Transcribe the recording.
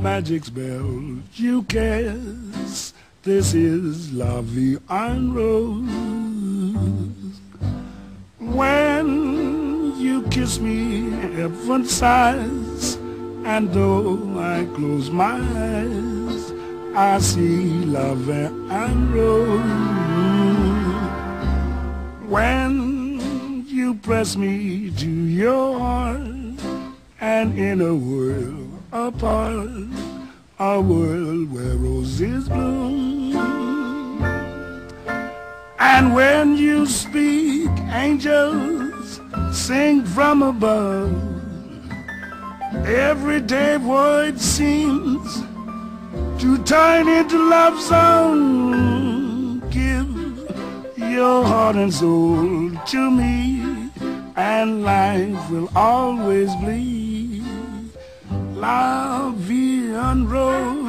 magic spell you cast. This is La Vie en Rose. When you kiss me, heaven sighs, and though I close my eyes, I see La Vie en Rose. When you press me to your heart, and in a world apart, a world where roses bloom. And when you speak, angels sing from above. Everyday void seems to turn into love song. Give your heart and soul to me, and life will always bleed. La Vie en Rose.